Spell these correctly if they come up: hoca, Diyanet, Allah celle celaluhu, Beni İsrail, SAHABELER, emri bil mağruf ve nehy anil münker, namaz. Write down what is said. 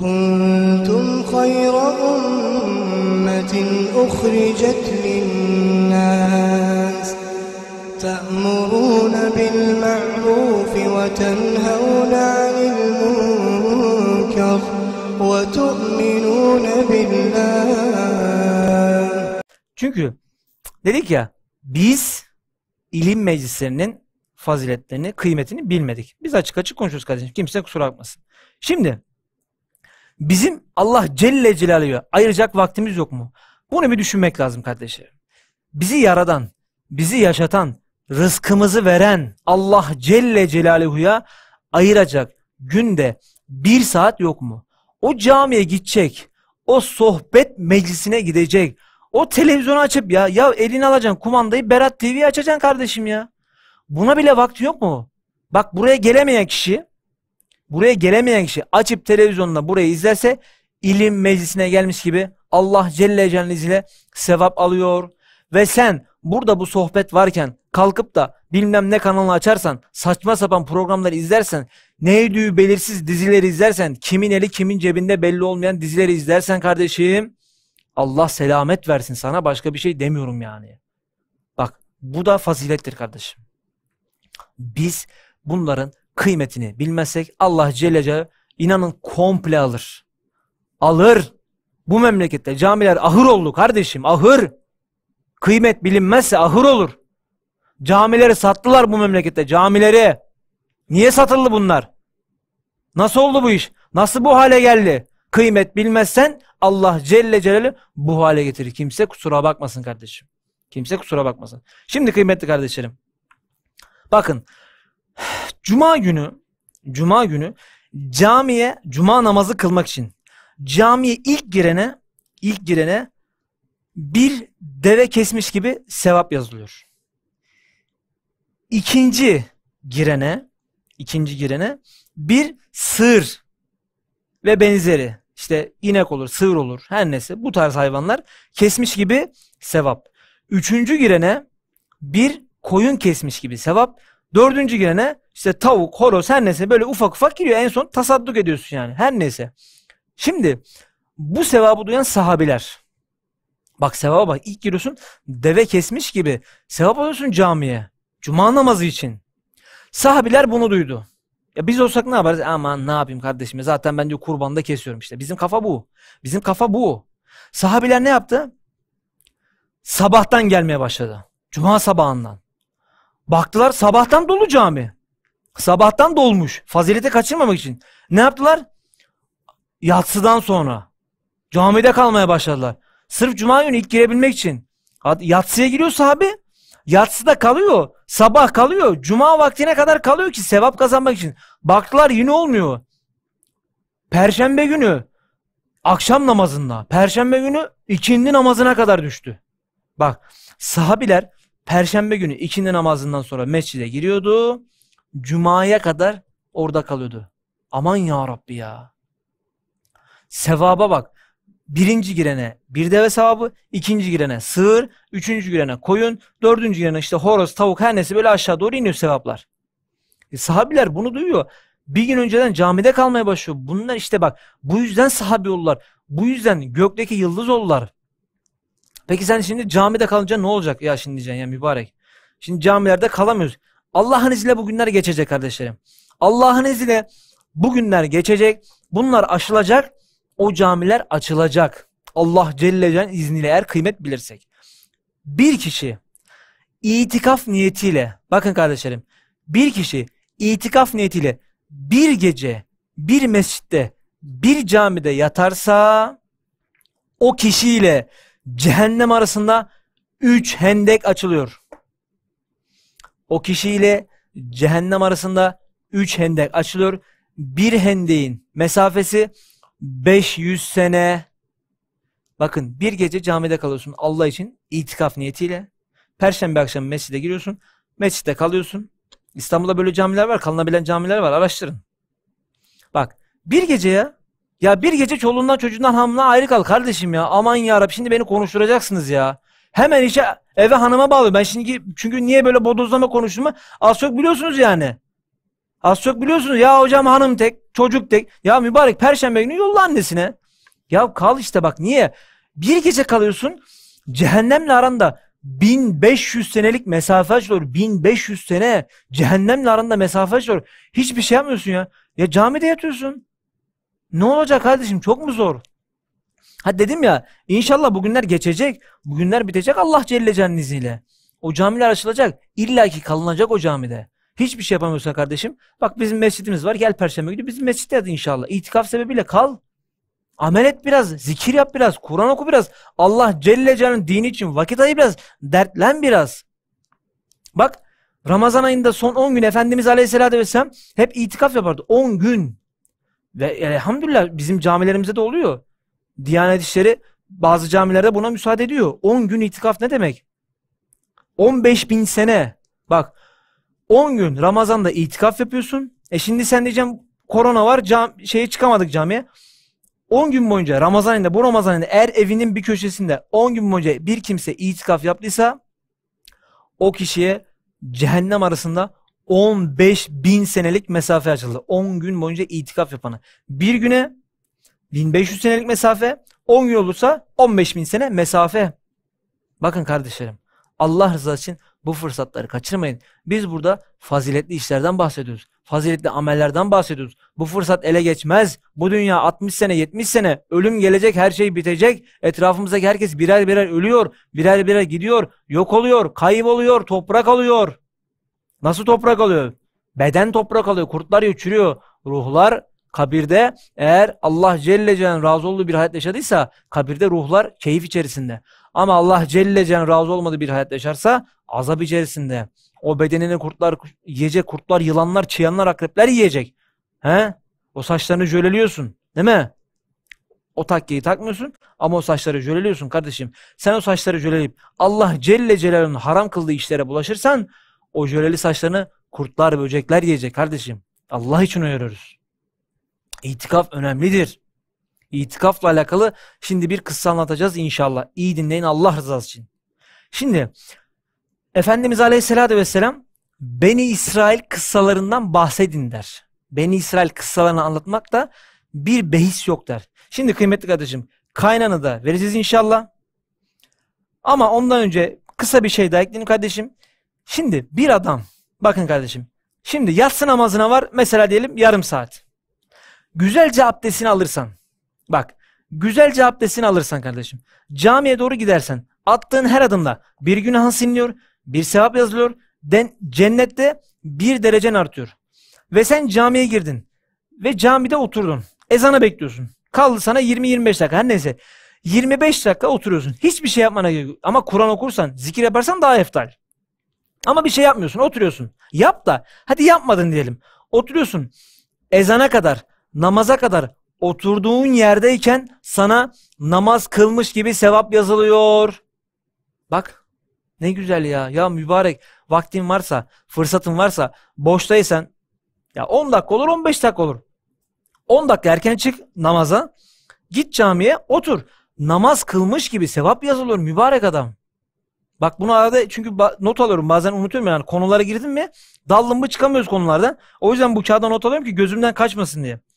كنتم خير أمة أخرجت للناس تأمرون بالمعروف وتنهون عن المنكر وتؤمنون بالله. Çünkü dedik ya, biz ilim meclislerinin faziletlerini, kıymetini bilmedik. Biz açık açık konuşuyoruz kardeşim. Kimse kusura bakmasın. Şimdi bizim Allah Celle Celaluhu'ya ayıracak vaktimiz yok mu? Bunu bir düşünmek lazım kardeşlerim. Bizi yaradan, bizi yaşatan, rızkımızı veren Allah Celle Celaluhu'ya ayıracak günde bir saat yok mu? O camiye gidecek, o sohbet meclisine gidecek, o televizyonu açıp ya elini alacaksın kumandayı, Berat TV'yi açacaksın kardeşim ya. Buna bile vakti yok mu? Bak, buraya gelemeyen kişi açıp televizyonla burayı izlerse ilim meclisine gelmiş gibi Allah Celle Celaluhu ile sevap alıyor. Ve sen burada bu sohbet varken kalkıp da bilmem ne kanalı açarsan, saçma sapan programları izlersen, neydi belirsiz dizileri izlersen, kimin eli kimin cebinde belli olmayan dizileri izlersen kardeşim, Allah selamet versin sana, başka bir şey demiyorum yani. Bak, bu da fazilettir kardeşim. Biz bunların kıymetini bilmezsek Allah Celle Celaluhu inanın komple alır. Alır. Bu memlekette camiler ahır oldu kardeşim, ahır. Kıymet bilinmezse ahır olur. Camileri sattılar bu memlekette, camileri. Niye satıldı bunlar? Nasıl oldu bu iş? Nasıl bu hale geldi? Kıymet bilmezsen Allah Celle Celaluhu bu hale getirir. Kimse kusura bakmasın kardeşim. Kimse kusura bakmasın. Şimdi kıymetli kardeşlerim, bakın, Cuma günü camiye, cuma namazı kılmak için camiye ilk girene bir deve kesmiş gibi sevap yazılıyor. İkinci girene bir sığır ve benzeri, işte inek olur, sığır olur, her neyse bu tarz hayvanlar kesmiş gibi sevap. Üçüncü girene bir koyun kesmiş gibi sevap. Dördüncü girene işte tavuk, horoz, her neyse böyle ufak ufak giriyor. En son tasadduk ediyorsun yani. Her neyse. Şimdi bu sevabı duyan sahabiler. Bak, sevaba bak. İlk giriyorsun, deve kesmiş gibi sevap alıyorsun camiye. Cuma namazı için. Sahabiler bunu duydu. Ya biz olsak ne yaparız? Aman ne yapayım kardeşim, zaten ben diyor kurbanda kesiyorum işte. Bizim kafa bu. Sahabiler ne yaptı? Sabahtan gelmeye başladı. Cuma sabahından. Baktılar sabahtan dolu cami. Sabahtan dolmuş. Fazilete kaçırmamak için. Ne yaptılar? Yatsıdan sonra camide kalmaya başladılar. Sırf cuma günü ilk girebilmek için. Yatsıya giriyor sahabi. Yatsıda kalıyor. Sabah kalıyor. Cuma vaktine kadar kalıyor ki sevap kazanmak için. Baktılar yine olmuyor. Perşembe günü akşam namazında. Perşembe günü ikindi namazına kadar düştü. Bak, sahabiler perşembe günü ikindi namazından sonra mescide giriyordu. Cuma'ya kadar orada kalıyordu. Aman ya Rabbi ya. Sevaba bak. Birinci girene bir deve sevabı, ikinci girene sığır, üçüncü girene koyun, dördüncü girene işte horoz, tavuk, her neyse böyle aşağı doğru iniyor sevaplar. Sahabiler bunu duyuyor. Bir gün önceden camide kalmaya başlıyor. Bunlar işte bak, bu yüzden sahabi oldular. Bu yüzden gökteki yıldız oldular. Peki sen şimdi camide kalınca ne olacak? Ya şimdi diyeceksin ya mübarek. Şimdi camilerde kalamıyoruz. Allah'ın izniyle bu günler geçecek kardeşlerim. Allah'ın izniyle bu günler geçecek. Bunlar aşılacak. O camiler açılacak. Allah Celle Celle'nin izniyle, eğer kıymet bilirsek. Bir kişi itikaf niyetiyle, bakın kardeşlerim, bir kişi itikaf niyetiyle bir gece bir mescitte, bir camide yatarsa o kişiyle cehennem arasında 3 hendek açılıyor. O kişiyle cehennem arasında 3 hendek açılıyor. Bir hendeğin mesafesi 500 sene. Bakın, bir gece camide kalıyorsun Allah için itikaf niyetiyle. Perşembe akşamı mescide giriyorsun. Mescitte kalıyorsun. İstanbul'da böyle camiler var. Kalınabilen camiler var. Araştırın. Bak, bir gece ya. Ya bir gece çoluğundan çocuğundan hamına ayrı kal kardeşim ya. Aman yarabbim, şimdi beni konuşturacaksınız ya. Hemen işe, eve, hanıma bağlı. Ben şimdi, çünkü niye böyle bodozlama konuştuğumu az çok biliyorsunuz yani. Az çok biliyorsunuz ya hocam, hanım tek, çocuk tek. Ya mübarek perşembe günü yolla annesine. Ya kal işte, bak niye? Bir gece kalıyorsun, cehennemle aranda 1500 senelik mesafe açılıyor. 1500 sene cehennemle aranda mesafe açılıyor. Hiçbir şey yapmıyorsun ya. Ya camide yatıyorsun. Ne olacak kardeşim, çok mu zor? Ha dedim ya, inşallah bugünler geçecek. Bugünler bitecek Allah Celle Celle'nin izniyle. O camiler açılacak. İlla ki kalınacak o camide. Hiçbir şey yapamıyorsa kardeşim, bak bizim mescidimiz var, gel perşembe günü bizim mescitte yat inşallah. İtikaf sebebiyle kal. Amel et biraz, zikir yap biraz, Kur'an oku biraz. Allah Celle Celle'nin dini için vakit ayır biraz, dertlen biraz. Bak Ramazan ayında son 10 gün Efendimiz Aleyhisselatü Vesselam hep itikaf yapardı. 10 gün. Ve elhamdülillah bizim camilerimize de oluyor. Diyanet işleri bazı camilerde buna müsaade ediyor. 10 gün itikaf ne demek? 15.000 sene. Bak 10 gün Ramazan'da itikaf yapıyorsun. E şimdi sen diyeceğim korona var, çıkamadık camiye. 10 gün boyunca Ramazan'da, bu Ramazan'da eğer evinin bir köşesinde 10 gün boyunca bir kimse itikaf yaptıysa o kişiye cehennem arasında 15.000 senelik mesafe açıldı. 10 gün boyunca itikaf yapana. Bir güne 1500 senelik mesafe, 10 gün olursa 15.000 sene mesafe. Bakın kardeşlerim, Allah rızası için bu fırsatları kaçırmayın. Biz burada faziletli işlerden bahsediyoruz. Faziletli amellerden bahsediyoruz. Bu fırsat ele geçmez. Bu dünya 60 sene, 70 sene. Ölüm gelecek, her şey bitecek. Etrafımızdaki herkes birer birer ölüyor. Birer birer gidiyor, yok oluyor, kayboluyor, toprak alıyor. Nasıl toprak alıyor? Beden toprak alıyor, kurtlar yiyor, çürüyor. Ruhlar kabirde, eğer Allah Celle Celle'nin razı olduğu bir hayat yaşadıysa kabirde ruhlar keyif içerisinde. Ama Allah Celle Celle'nin razı olmadığı bir hayat yaşarsa azap içerisinde. O bedenini kurtlar yiyecek, kurtlar, yılanlar, çıyanlar, akrepler yiyecek. He? O saçlarını jöleliyorsun değil mi? O takkeyi takmıyorsun ama o saçları jöleliyorsun kardeşim. Sen o saçları jöleleyip Allah Celle Celle'nin haram kıldığı işlere bulaşırsan o jöleli saçlarını kurtlar, böcekler yiyecek kardeşim. Allah için uyarıyoruz. İtikaf önemlidir. İtikafla alakalı şimdi bir kıssa anlatacağız inşallah. İyi dinleyin Allah rızası için. Şimdi Efendimiz Aleyhisselatü Vesselam Beni İsrail kıssalarından bahsedin der. Beni İsrail kıssalarını anlatmakta bir behis yok der. Şimdi kıymetli kardeşim, kaynağını da vereceğiz inşallah. Ama ondan önce kısa bir şey daha ekleyeyim kardeşim. Şimdi bir adam, bakın kardeşim, şimdi yatsı namazına var mesela diyelim yarım saat. Güzelce abdestini alırsan, bak güzelce abdestini alırsan kardeşim, camiye doğru gidersen, attığın her adımda bir günahın siliniyor, bir sevap yazılıyor, cennette bir derecen artıyor. Ve sen camiye girdin ve camide oturdun, ezana bekliyorsun, kaldı sana 20-25 dakika, her neyse 25 dakika oturuyorsun, hiçbir şey yapmana gerek yok. Ama Kur'an okursan, zikir yaparsan daha eftal. Ama bir şey yapmıyorsun, oturuyorsun. Yap da, hadi yapmadın diyelim, oturuyorsun ezana kadar, namaza kadar oturduğun yerdeyken sana namaz kılmış gibi sevap yazılıyor. Bak ne güzel ya. Ya mübarek, vaktin varsa, fırsatın varsa, boştaysan ya 10 dakika olur, 15 dakika olur. 10 dakika erken çık namaza, git camiye otur. Namaz kılmış gibi sevap yazılıyor mübarek adam. Bak bunu arada, çünkü not alıyorum bazen, unutuyorum yani, konulara girdim mi daldım mı çıkamıyoruz konulardan. O yüzden bu kağıda not alıyorum ki gözümden kaçmasın diye.